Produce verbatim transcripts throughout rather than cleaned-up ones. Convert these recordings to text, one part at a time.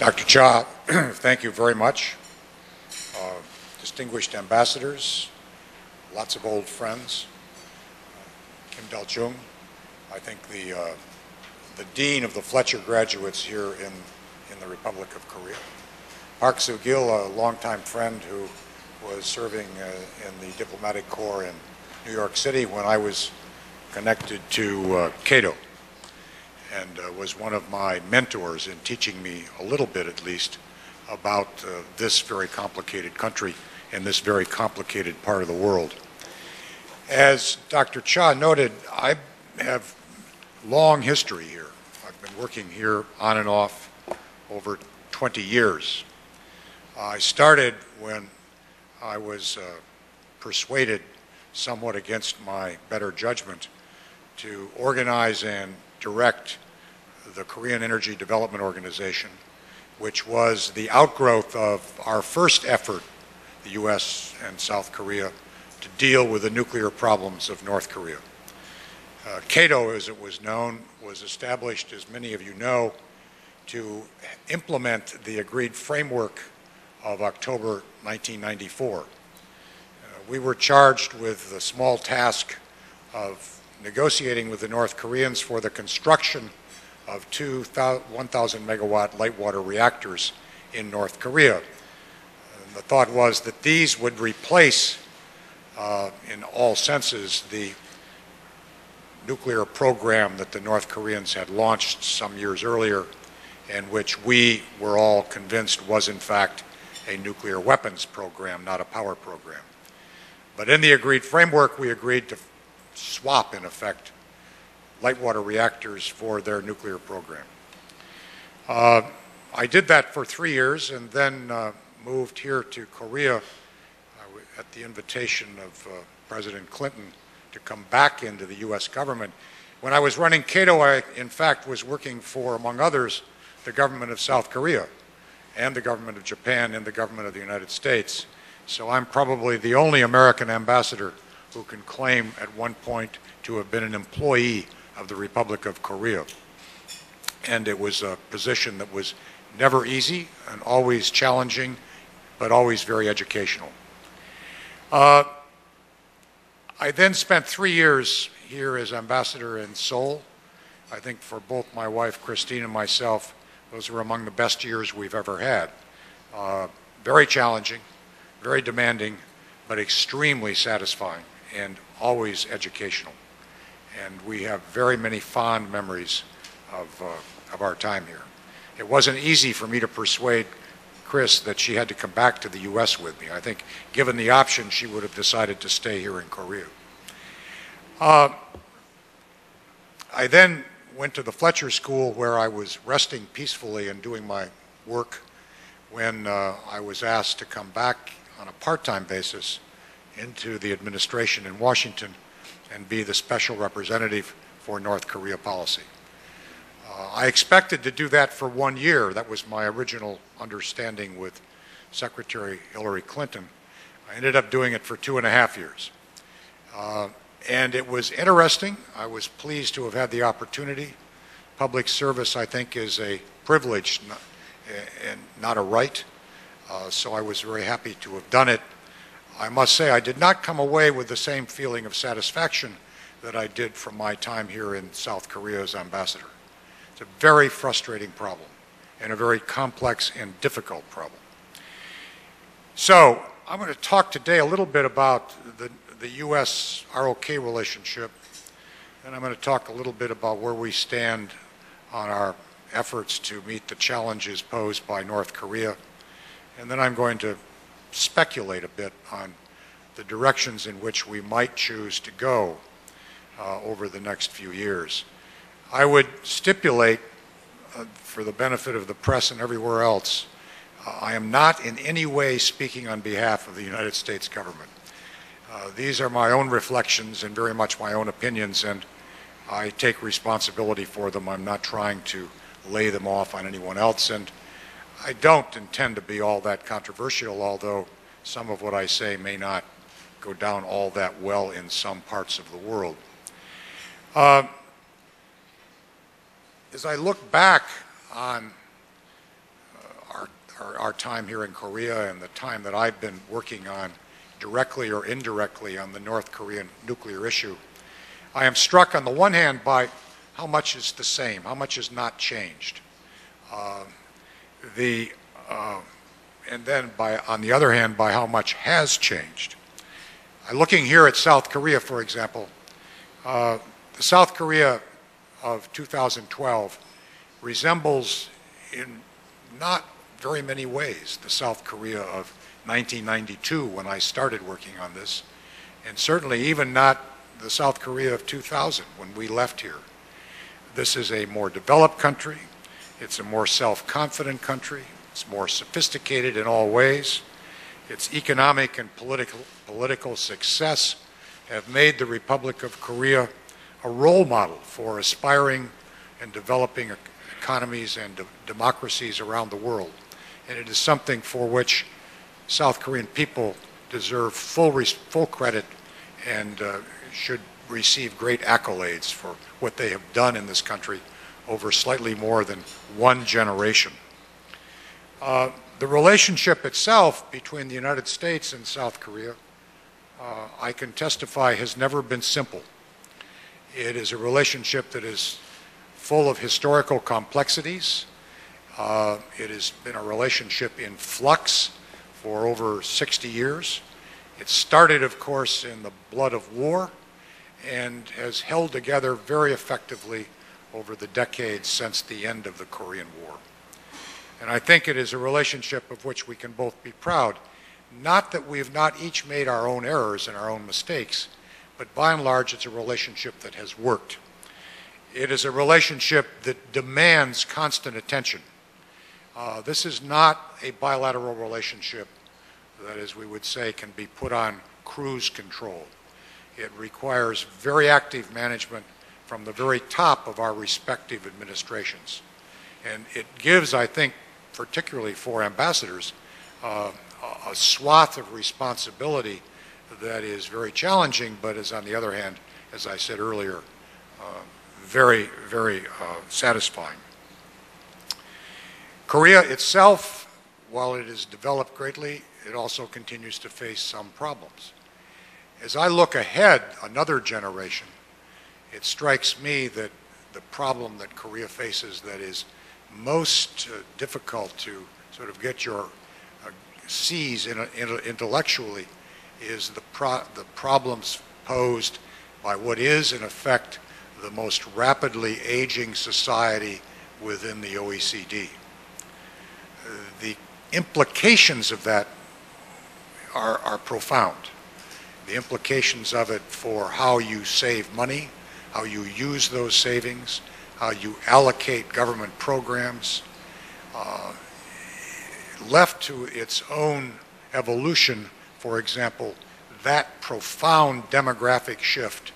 Doctor Cha, thank you very much. Uh, distinguished ambassadors, lots of old friends. Uh, Kim Dal-Jung, I think the, uh, the dean of the Fletcher graduates here in, in the Republic of Korea. Park Su-gil, a longtime friend who was serving uh, in the diplomatic corps in New York City when I was connected to uh, Cato, and uh, was one of my mentors in teaching me a little bit, at least, about uh, this very complicated country and this very complicated part of the world. As Doctor Cha noted, I have long history here. I've been working here on and off over twenty years. Uh, I started when I was uh, persuaded, somewhat against my better judgment, to organize and direct the Korean Energy Development Organization, which was the outgrowth of our first effort, the U S and South Korea, to deal with the nuclear problems of North Korea. Uh, Cato, as it was known, was established, as many of you know, to implement the agreed framework of October nineteen ninety-four. Uh, we were charged with the small task of negotiating with the North Koreans for the construction of two one thousand megawatt light water reactors in North Korea. And the thought was that these would replace, uh, in all senses, the nuclear program that the North Koreans had launched some years earlier, and which we were all convinced was, in fact, a nuclear weapons program, not a power program. But in the agreed framework, we agreed to swap, in effect, light water reactors for their nuclear program. Uh, I did that for three years and then uh, moved here to Korea uh, at the invitation of uh, President Clinton to come back into the U S government. When I was running Cato, I, in fact, was working for, among others, the government of South Korea and the government of Japan and the government of the United States. So I'm probably the only American ambassador who can claim at one point to have been an employee of the Republic of Korea. And it was a position that was never easy and always challenging, but always very educational. Uh, I then spent three years here as ambassador in Seoul. I think for both my wife, Christine, and myself, those were among the best years we've ever had. Uh, very challenging, very demanding, but extremely satisfying and always educational. And we have very many fond memories of, uh, of our time here. It wasn't easy for me to persuade Chris that she had to come back to the U S with me. I think given the option, she would have decided to stay here in Korea. Uh, I then went to the Fletcher School, where I was resting peacefully and doing my work, when uh, I was asked to come back on a part-time basis into the administration in Washington and be the special representative for North Korea policy. Uh, I expected to do that for one year. That was my original understanding with Secretary Hillary Clinton. I ended up doing it for two and a half years. Uh, and it was interesting. I was pleased to have had the opportunity. Public service, I think, is a privilege not, and not a right. Uh, so I was very happy to have done it. I must say I did not come away with the same feeling of satisfaction that I did from my time here in South Korea as ambassador. It's a very frustrating problem and a very complex and difficult problem. So I'm going to talk today a little bit about the, the U S R O K relationship, and I'm going to talk a little bit about where we stand on our efforts to meet the challenges posed by North Korea. And then I'm going to speculate a bit on the directions in which we might choose to go uh, over the next few years. I would stipulate, uh, for the benefit of the press and everywhere else, uh, I am not in any way speaking on behalf of the United States government. Uh, these are my own reflections and very much my own opinions, and I take responsibility for them. I'm not trying to lay them off on anyone else. And I don't intend to be all that controversial, although some of what I say may not go down all that well in some parts of the world. Uh, as I look back on uh, our, our time here in Korea and the time that I've been working on, directly or indirectly, on the North Korean nuclear issue, I am struck on the one hand by how much is the same, how much is not changed. Uh, the, uh, and then by, on the other hand, by how much has changed. Uh, looking here at South Korea, for example, uh, the South Korea of two thousand twelve resembles in not very many ways the South Korea of nineteen ninety-two when I started working on this, and certainly even not the South Korea of two thousand when we left here. This is a more developed country. It's a more self-confident country. It's more sophisticated in all ways. Its economic and political, political success have made the Republic of Korea a role model for aspiring and developing economies and de- democracies around the world. And it is something for which South Korean people deserve full, res full credit and uh, should receive great accolades for what they have done in this country over slightly more than one generation. Uh, the relationship itself between the United States and South Korea, uh, I can testify, has never been simple. It is a relationship that is full of historical complexities. Uh, it has been a relationship in flux for over sixty years. It started, of course, in the blood of war and has held together very effectively over the decades since the end of the Korean War. And I think it is a relationship of which we can both be proud. Not that we have not each made our own errors and our own mistakes, but by and large, it's a relationship that has worked. It is a relationship that demands constant attention. Uh, this is not a bilateral relationship that, as we would say, can be put on cruise control. It requires very active management from the very top of our respective administrations. And it gives, I think, particularly for ambassadors, uh, a swath of responsibility that is very challenging, but is, on the other hand, as I said earlier, uh, very, very uh, satisfying. Korea itself, while it has developed greatly, it also continues to face some problems. As I look ahead another generation, it strikes me that the problem that Korea faces that is most uh, difficult to sort of get your uh, seize in a, in a intellectually is the, pro the problems posed by what is, in effect, the most rapidly aging society within the O E C D. The implications of that are, are profound. The implications of it for how you save money, how you use those savings, how you allocate government programs. Uh, left to its own evolution, for example, that profound demographic shift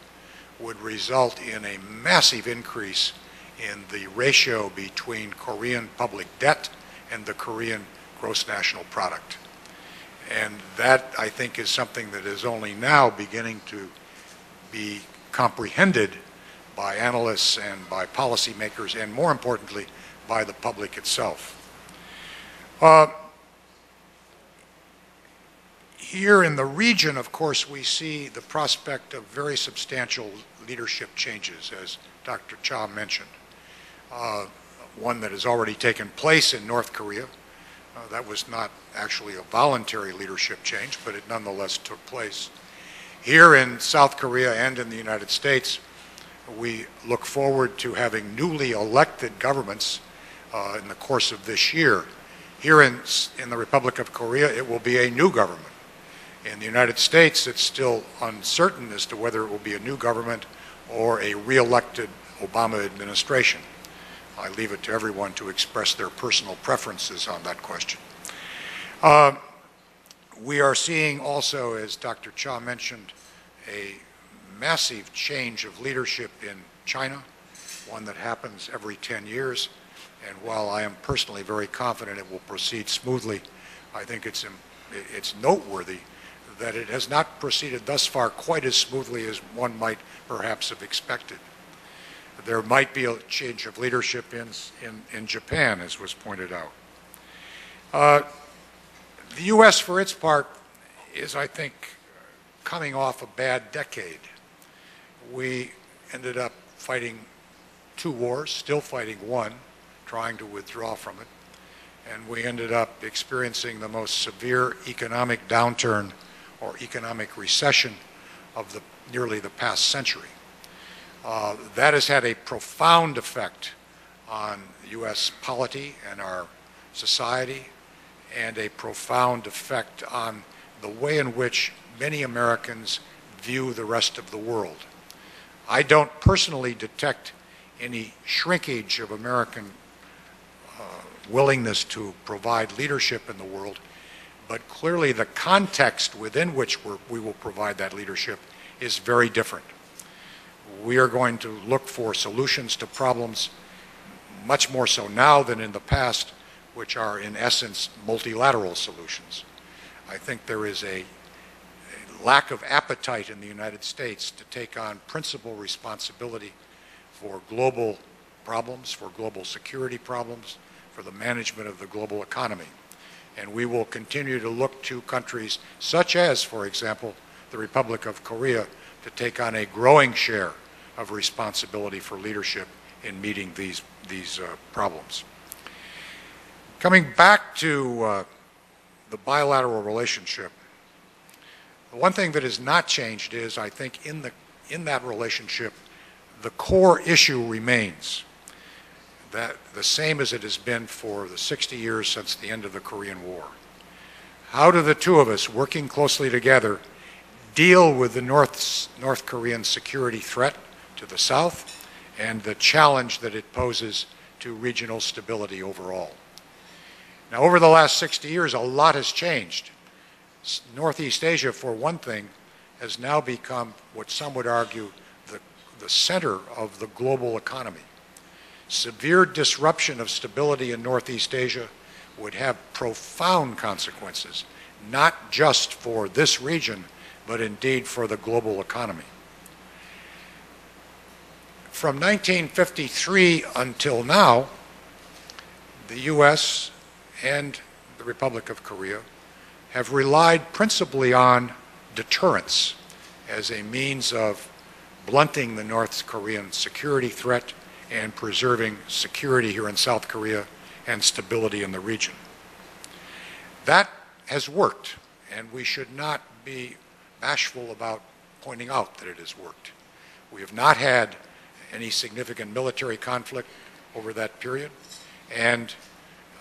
would result in a massive increase in the ratio between Korean public debt and the Korean gross national product. And that, I think, is something that is only now beginning to be comprehended by analysts and by policymakers, and more importantly, by the public itself. Uh, here in the region, of course, we see the prospect of very substantial leadership changes, as Doctor Cha mentioned. Uh, one that has already taken place in North Korea. Uh, that was not actually a voluntary leadership change, but it nonetheless took place. Here in South Korea and in the United States, we look forward to having newly elected governments uh, in the course of this year. Here in, in the Republic of Korea, it will be a new government. In the United States, it's still uncertain as to whether it will be a new government or a re-elected Obama administration. I leave it to everyone to express their personal preferences on that question. Uh, we are seeing also, as Doctor Cha mentioned, a massive change of leadership in China, one that happens every ten years. And while I am personally very confident it will proceed smoothly, I think it's, it's noteworthy that it has not proceeded thus far quite as smoothly as one might perhaps have expected. There might be a change of leadership in, in, in Japan, as was pointed out. Uh, the U S, for its part, is, I think, coming off a bad decade. We ended up fighting two wars, still fighting one, trying to withdraw from it, and we ended up experiencing the most severe economic downturn or economic recession of the, nearly the past century. Uh, that has had a profound effect on U S polity and our society, and a profound effect on the way in which many Americans view the rest of the world. I don't personally detect any shrinkage of American uh, willingness to provide leadership in the world, but clearly the context within which we're, we will provide that leadership is very different. We are going to look for solutions to problems, much more so now than in the past, which are in essence multilateral solutions. I think there is a, a lack of appetite in the United States to take on principal responsibility for global problems, for global security problems, for the management of the global economy. And we will continue to look to countries such as, for example, the Republic of Korea to take on a growing share of responsibility for leadership in meeting these, these uh, problems. Coming back to uh, the bilateral relationship, the one thing that has not changed is, I think, in, the, in that relationship, the core issue remains that the same as it has been for the sixty years since the end of the Korean War. How do the two of us, working closely together, deal with the North, North Korean security threat to the South and the challenge that it poses to regional stability overall? Now, over the last sixty years, a lot has changed. Northeast Asia, for one thing, has now become what some would argue the, the center of the global economy. Severe disruption of stability in Northeast Asia would have profound consequences, not just for this region, but indeed for the global economy. From nineteen fifty-three until now, the U S and the Republic of Korea have relied principally on deterrence as a means of blunting the North Korean security threat and preserving security here in South Korea and stability in the region. That has worked, and we should not be bashful about pointing out that it has worked. We have not had any significant military conflict over that period, and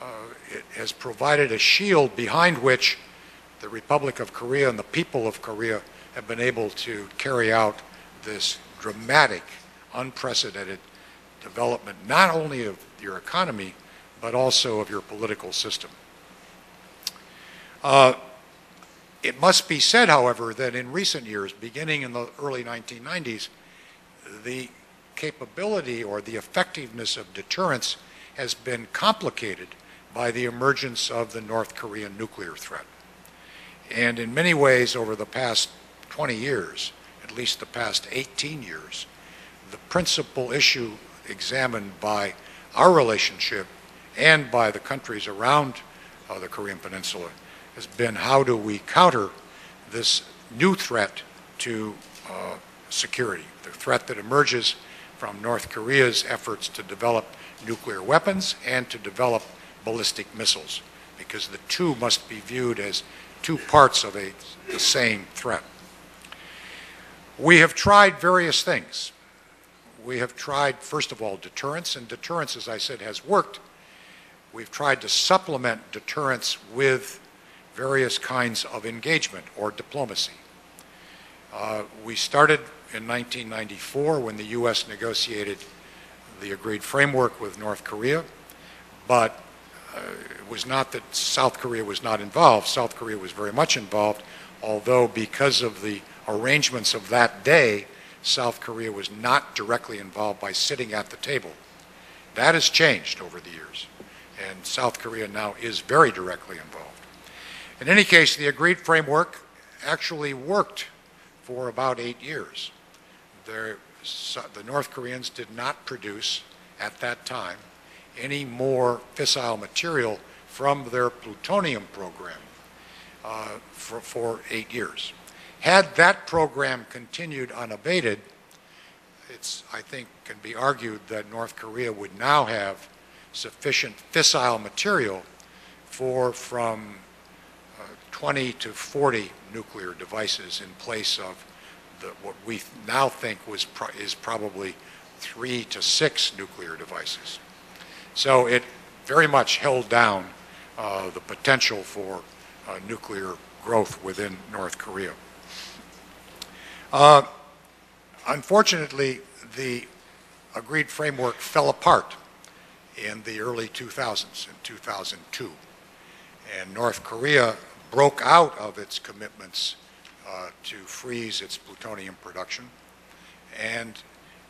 Uh, it has provided a shield behind which the Republic of Korea and the people of Korea have been able to carry out this dramatic, unprecedented development, not only of your economy, but also of your political system. Uh, it must be said, however, that in recent years, beginning in the early nineteen nineties, the capability or the effectiveness of deterrence has been complicated by the emergence of the North Korean nuclear threat. And in many ways, over the past twenty years, at least the past eighteen years, the principal issue examined by our relationship and by the countries around uh, the Korean Peninsula has been how do we counter this new threat to uh, security, the threat that emerges from North Korea's efforts to develop nuclear weapons and to develop ballistic missiles, because the two must be viewed as two parts of a, the same threat. We have tried various things. We have tried, first of all, deterrence, and deterrence, as I said, has worked. We've tried to supplement deterrence with various kinds of engagement or diplomacy. Uh, we started in nineteen ninety-four when the U S negotiated the agreed framework with North Korea, but Uh, it was not that South Korea was not involved. South Korea was very much involved, although because of the arrangements of that day, South Korea was not directly involved by sitting at the table. That has changed over the years, and South Korea now is very directly involved. In any case, the agreed framework actually worked for about eight years. There, the North Koreans did not produce, at that time, any more fissile material from their plutonium program uh, for, for eight years. Had that program continued unabated, it's, I think, can be argued that North Korea would now have sufficient fissile material for from uh, twenty to forty nuclear devices in place of the, what we now think was pro is probably three to six nuclear devices. So it very much held down uh, the potential for uh, nuclear growth within North Korea. Uh, unfortunately, the agreed framework fell apart in the early two thousands, in two thousand two. And North Korea broke out of its commitments uh, to freeze its plutonium production. And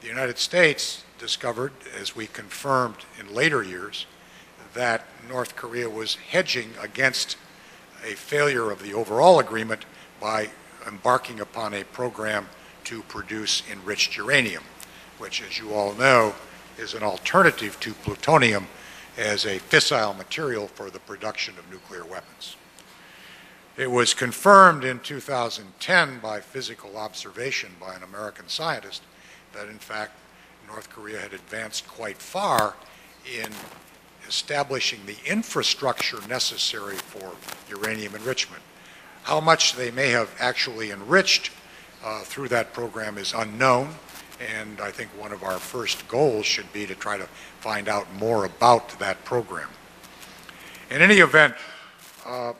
the United States discovered, as we confirmed in later years, that North Korea was hedging against a failure of the overall agreement by embarking upon a program to produce enriched uranium, which, as you all know, is an alternative to plutonium as a fissile material for the production of nuclear weapons. It was confirmed in two thousand ten by physical observation by an American scientist that, in fact, North Korea had advanced quite far in establishing the infrastructure necessary for uranium enrichment. How much they may have actually enriched uh, through that program is unknown, and I think one of our first goals should be to try to find out more about that program. In any event, uh,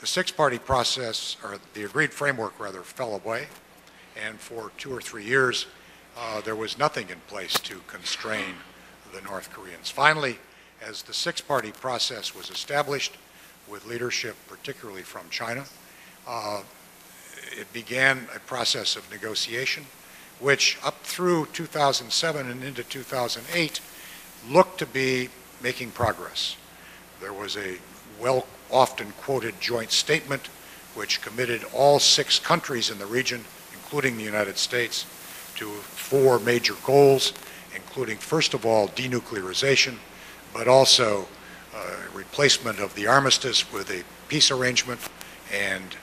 the six-party process, or the agreed framework rather, fell away, and for two or three years uh, there was nothing in place to constrain the North Koreans. Finally, as the six-party process was established, with leadership particularly from China, uh, it began a process of negotiation, which up through two thousand seven and into two thousand eight looked to be making progress. There was a well often quoted joint statement which committed all six countries in the region, including the United States, to four major goals, including, first of all, denuclearization, but also uh, replacement of the armistice with a peace arrangement and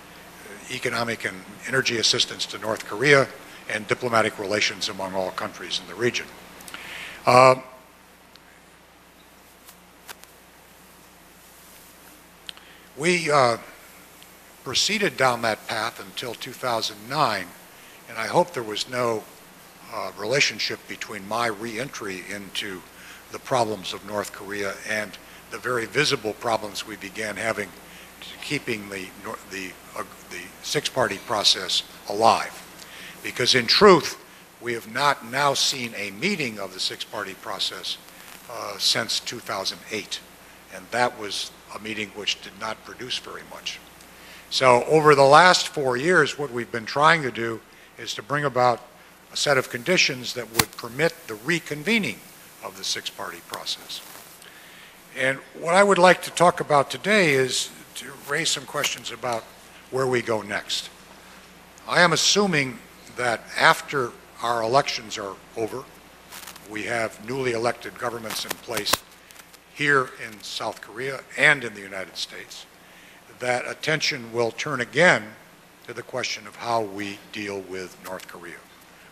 economic and energy assistance to North Korea, and diplomatic relations among all countries in the region. Uh, we uh, proceeded down that path until two thousand nine, and I hope there was no uh, relationship between my re-entry into the problems of North Korea and the very visible problems we began having to keeping the, the, uh, the six-party process alive. Because in truth, we have not now seen a meeting of the six-party process uh, since two thousand eight. And that was a meeting which did not produce very much. So over the last four years, what we've been trying to do is to bring about a set of conditions that would permit the reconvening of the six-party process. And what I would like to talk about today is to raise some questions about where we go next. I am assuming that after our elections are over, we have newly elected governments in place here in South Korea and in the United States, that attention will turn again to the question of how we deal with North Korea.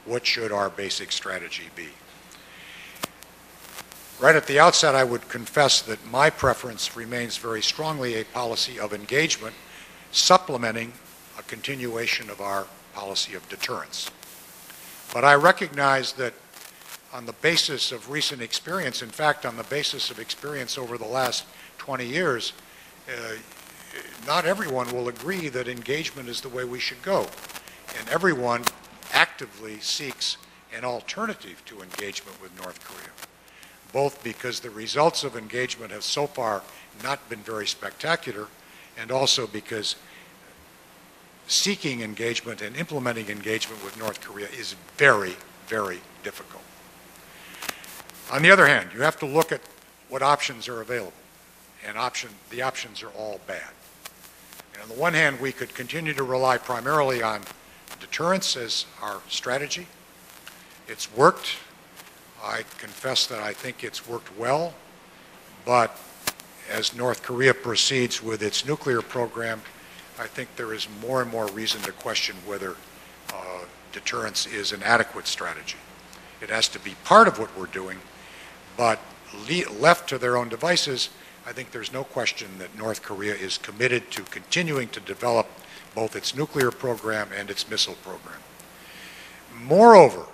What should our basic strategy be? Right at the outset, I would confess that my preference remains very strongly a policy of engagement, supplementing a continuation of our policy of deterrence. But I recognize that on the basis of recent experience, in fact, on the basis of experience over the last twenty years, uh, not everyone will agree that engagement is the way we should go. And everyone actively seeks an alternative to engagement with North Korea, both because the results of engagement have so far not been very spectacular, and also because seeking engagement and implementing engagement with North Korea is very, very difficult. On the other hand, you have to look at what options are available, and option, the options are all bad. And on the one hand, we could continue to rely primarily on deterrence as our strategy. It's worked. I confess that I think it's worked well, but as North Korea proceeds with its nuclear program, I think there is more and more reason to question whether uh, deterrence is an adequate strategy. It has to be part of what we're doing, but le left to their own devices, I think there's no question that North Korea is committed to continuing to develop both its nuclear program and its missile program. Moreover,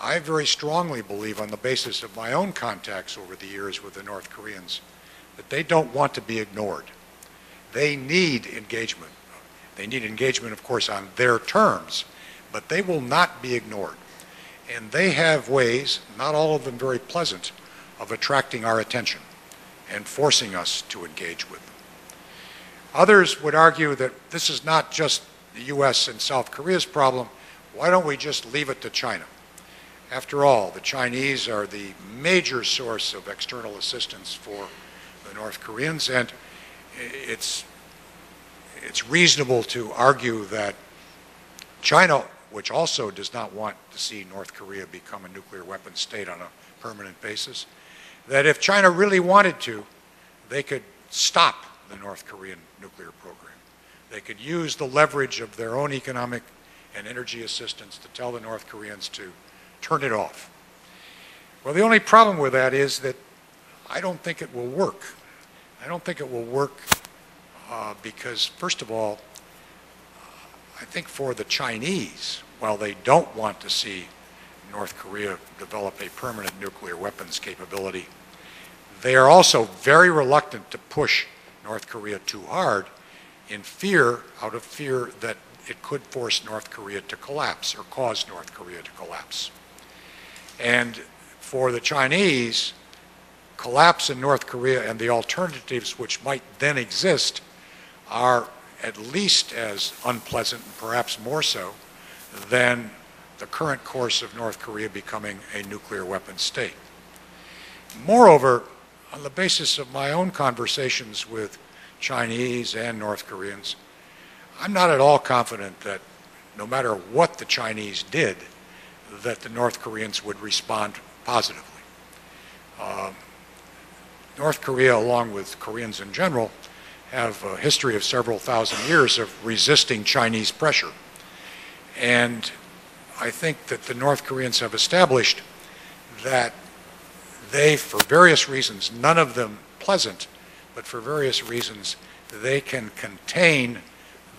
I very strongly believe, on the basis of my own contacts over the years with the North Koreans, that they don't want to be ignored. They need engagement. They need engagement, of course, on their terms, but they will not be ignored. And they have ways, not all of them very pleasant, of attracting our attention and forcing us to engage with them. Others would argue that this is not just the U S and South Korea's problem. Why don't we just leave it to China? After all, the Chinese are the major source of external assistance for the North Koreans, and it's, it's reasonable to argue that China, which also does not want to see North Korea become a nuclear weapon state on a permanent basis, that if China really wanted to, they could stop the North Korean nuclear program. They could use the leverage of their own economic and energy assistance to tell the North Koreans to turn it off. Well, the only problem with that is that I don't think it will work. I don't think it will work uh, because, first of all, I think for the Chinese, while they don't want to see North Korea develop a permanent nuclear weapons capability, they are also very reluctant to push North Korea too hard in fear, out of fear that it could force North Korea to collapse or cause North Korea to collapse. And for the Chinese, collapse in North Korea and the alternatives which might then exist are at least as unpleasant, and perhaps more so, than the current course of North Korea becoming a nuclear weapon state. Moreover, on the basis of my own conversations with Chinese and North Koreans, I'm not at all confident that no matter what the Chinese did, that the North Koreans would respond positively. Uh, North Korea, along with Koreans in general, have a history of several thousand years of resisting Chinese pressure. And I think that the North Koreans have established that they, for various reasons, none of them pleasant, but for various reasons, they can contain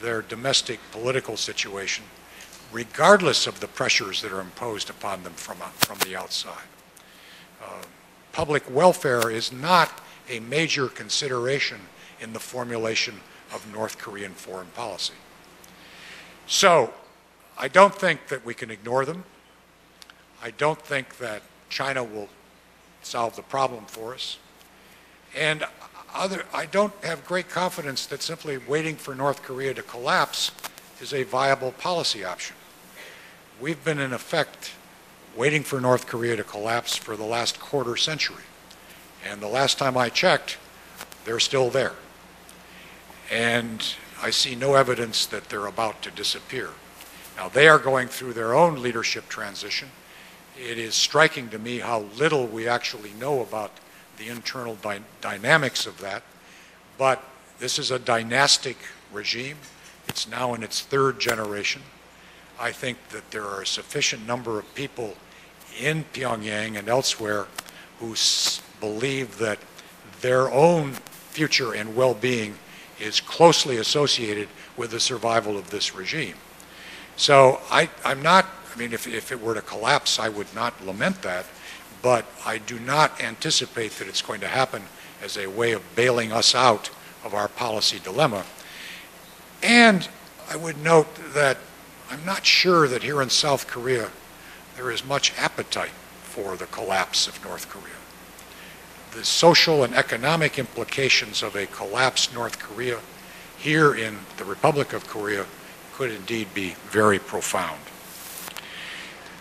their domestic political situation regardless of the pressures that are imposed upon them from, from the outside. Uh, public welfare is not a major consideration in the formulation of North Korean foreign policy. So I don't think that we can ignore them. I don't think that China will solve the problem for us. And other, I don't have great confidence that simply waiting for North Korea to collapse is a viable policy option. We've been, in effect, waiting for North Korea to collapse for the last quarter century. And the last time I checked, they're still there. And I see no evidence that they're about to disappear. Now, they are going through their own leadership transition. It is striking to me how little we actually know about the internal dy dynamics of that. But this is a dynastic regime. It's now in its third generation. I think that there are a sufficient number of people in Pyongyang and elsewhere who s believe that their own future and well-being is closely associated with the survival of this regime. So I, I'm not, I mean, if, if it were to collapse, I would not lament that, but I do not anticipate that it's going to happen as a way of bailing us out of our policy dilemma. And I would note that I'm not sure that here in South Korea there is much appetite for the collapse of North Korea. The social and economic implications of a collapsed North Korea here in the Republic of Korea could indeed be very profound.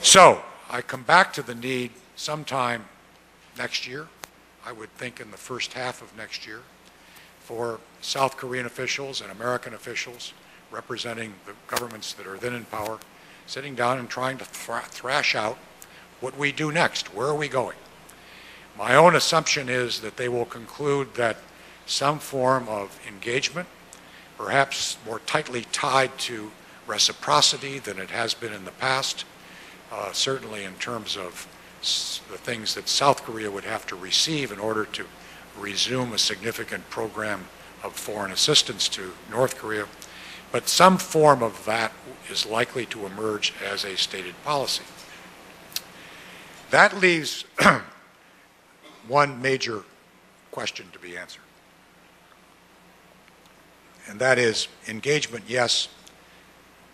So I come back to the need sometime next year, I would think in the first half of next year, for South Korean officials and American officials representing the governments that are then in power, sitting down and trying to thrash out what we do next. Where are we going? My own assumption is that they will conclude that some form of engagement, perhaps more tightly tied to reciprocity than it has been in the past, uh, certainly in terms of s the things that South Korea would have to receive in order to resume a significant program of foreign assistance to North Korea, but some form of that is likely to emerge as a stated policy. That leaves one major question to be answered, and that is engagement, yes,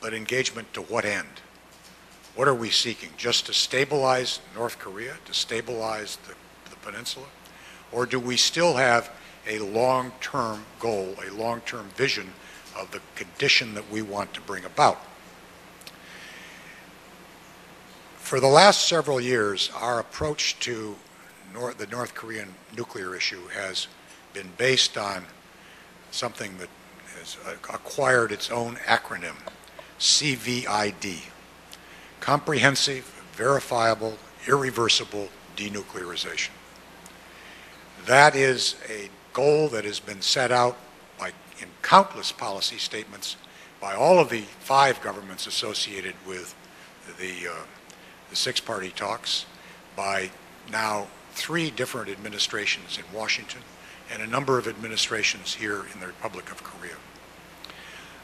but engagement to what end? What are we seeking? Just to stabilize North Korea, to stabilize the, the peninsula? Or do we still have a long-term goal, a long-term vision of the condition that we want to bring about? For the last several years, our approach to nor the North Korean nuclear issue has been based on something that has acquired its own acronym, C V I D, Comprehensive, Verifiable, Irreversible Denuclearization. That is a goal that has been set out by, in countless policy statements by all of the five governments associated with the, uh, the six-party talks, by now three different administrations in Washington and a number of administrations here in the Republic of Korea.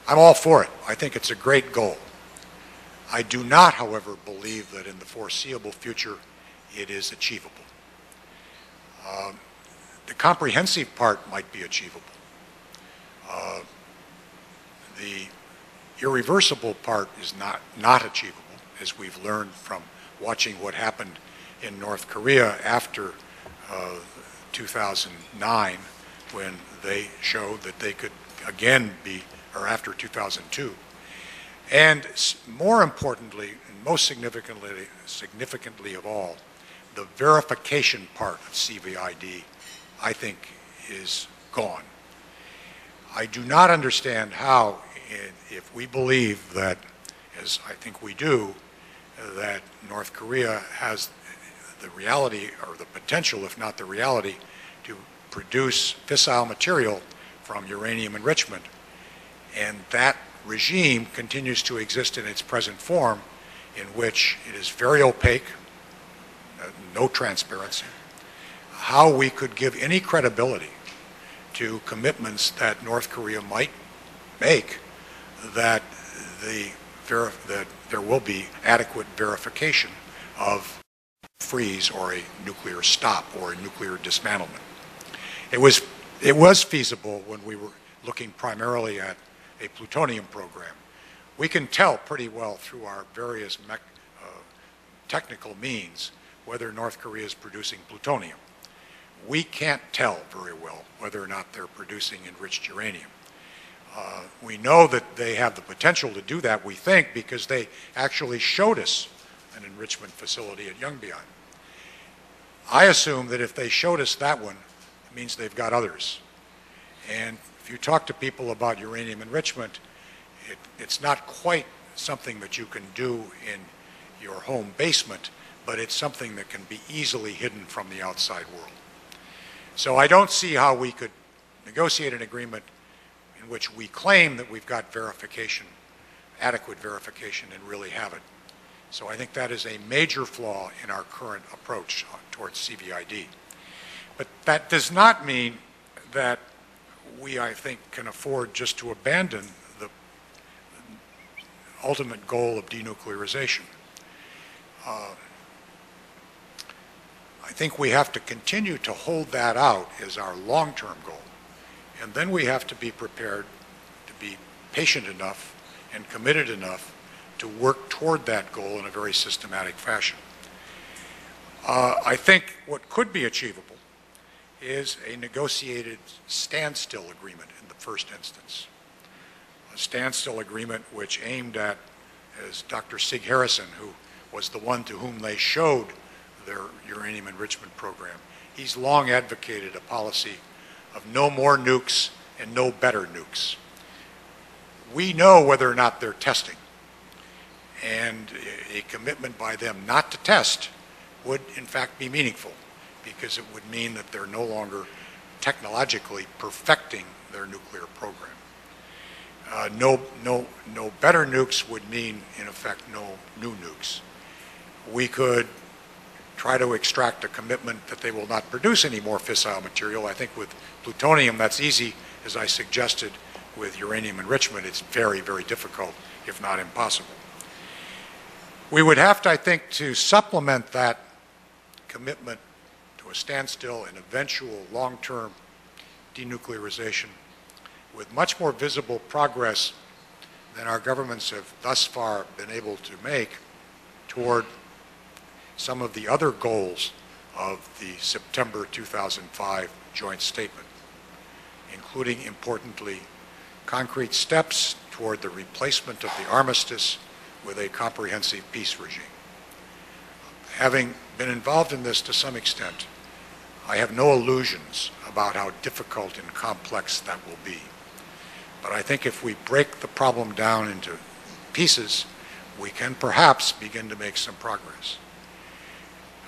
I'm all for it. I think it's a great goal. I do not, however, believe that in the foreseeable future it is achievable. Um, the comprehensive part might be achievable. Uh, the irreversible part is not, not achievable, as we've learned from watching what happened in North Korea after uh, two thousand nine, when they showed that they could again be, or after two thousand two. And more importantly, and most significantly, significantly of all, the verification part of C V I D, I think, is gone. I do not understand how, if we believe that, as I think we do, that North Korea has the reality, or the potential, if not the reality, to produce fissile material from uranium enrichment, and that regime continues to exist in its present form, in which it is very opaque, uh, no transparency, how we could give any credibility to commitments that North Korea might make that, the verif that there will be adequate verification of a freeze or a nuclear stop or a nuclear dismantlement. It was, it was feasible when we were looking primarily at a plutonium program. We can tell pretty well through our various mech, uh, technical means whether North Korea is producing plutonium. We can't tell very well whether or not they're producing enriched uranium. Uh, we know that they have the potential to do that, we think, because they actually showed us an enrichment facility at Yongbyon. I assume that if they showed us that one, it means they've got others. And if you talk to people about uranium enrichment, it, it's not quite something that you can do in your home basement, but it's something that can be easily hidden from the outside world. So I don't see how we could negotiate an agreement in which we claim that we've got verification, adequate verification, and really have it. So I think that is a major flaw in our current approach towards C V I D. But that does not mean that we, I think, can afford just to abandon the ultimate goal of denuclearization. Uh, I think we have to continue to hold that out as our long-term goal. And then we have to be prepared to be patient enough and committed enough to work toward that goal in a very systematic fashion. Uh, I think what could be achievable is a negotiated standstill agreement in the first instance. A standstill agreement which aimed at, as Doctor Sig Harrison, who was the one to whom they showed their uranium enrichment program, he's long advocated a policy of no more nukes and no better nukes. We know whether or not they're testing, and a commitment by them not to test would in fact be meaningful. because it would mean that they're no longer technologically perfecting their nuclear program. Uh, no, no, no better nukes would mean, in effect, no new nukes. We could try to extract a commitment that they will not produce any more fissile material. I think with plutonium, that's easy. As I suggested, with uranium enrichment, it's very, very difficult, if not impossible. We would have to, I think, to supplement that commitment to a standstill and eventual long-term denuclearization with much more visible progress than our governments have thus far been able to make toward some of the other goals of the September two thousand five joint statement, including, importantly, concrete steps toward the replacement of the armistice with a comprehensive peace regime. Having been involved in this to some extent, I have no illusions about how difficult and complex that will be. But I think if we break the problem down into pieces, we can perhaps begin to make some progress.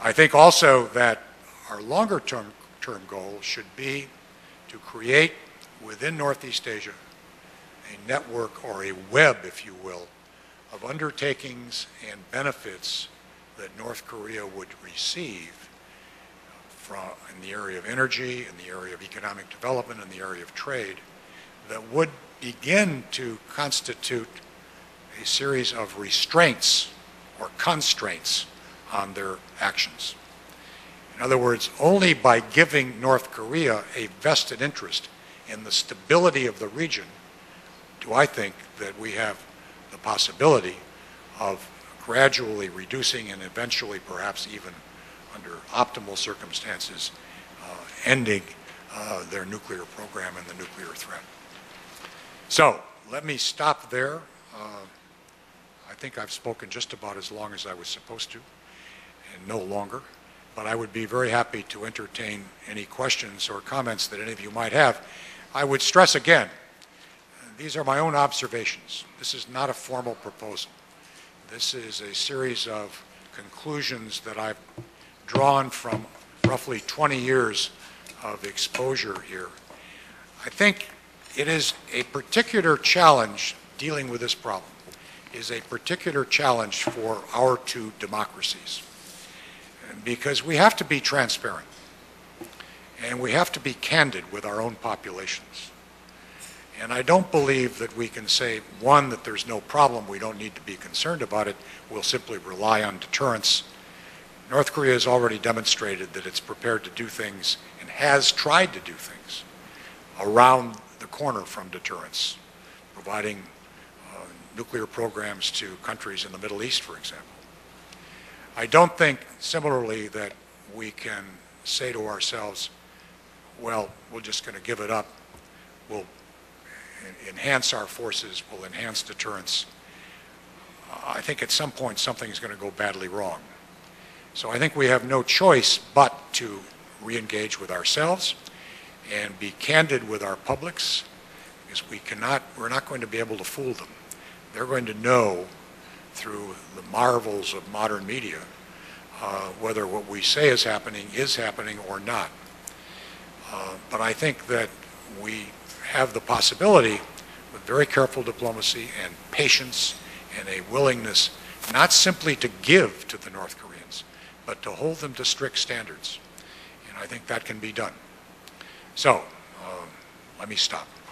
I think also that our longer term, term goal should be to create within Northeast Asia a network, or a web, if you will, of undertakings and benefits that North Korea would receive from in the area of energy, in the area of economic development, in the area of trade, that would begin to constitute a series of restraints or constraints on their actions. In other words, only by giving North Korea a vested interest in the stability of the region do I think that we have the possibility of gradually reducing and eventually, perhaps even under optimal circumstances, uh, ending uh, their nuclear program and the nuclear threat. So let me stop there. Uh, I think I've spoken just about as long as I was supposed to, and no longer. But I would be very happy to entertain any questions or comments that any of you might have. I would stress again, these are my own observations. This is not a formal proposal. This is a series of conclusions that I've drawn from roughly twenty years of exposure here. I think it is a particular challenge dealing with this problem, is a particular challenge for our two democracies, because we have to be transparent and we have to be candid with our own populations. And I don't believe that we can say, one, that there's no problem, we don't need to be concerned about it, we'll simply rely on deterrence. North Korea has already demonstrated that it's prepared to do things and has tried to do things around the corner from deterrence, providing uh, nuclear programs to countries in the Middle East, for example. I don't think, similarly, that we can say to ourselves, well, we're just going to give it up. We'll enhance our forces. We'll enhance deterrence. Uh, I think at some point something's going to go badly wrong. So I think we have no choice but to re-engage with ourselves and be candid with our publics, because we cannot, we're not going to be able to fool them. They're going to know through the marvels of modern media, uh, whether what we say is happening is happening or not. Uh, but I think that we have the possibility, with very careful diplomacy and patience and a willingness, not simply to give to the North Koreans, but to hold them to strict standards. And I think that can be done. So, um, let me stop.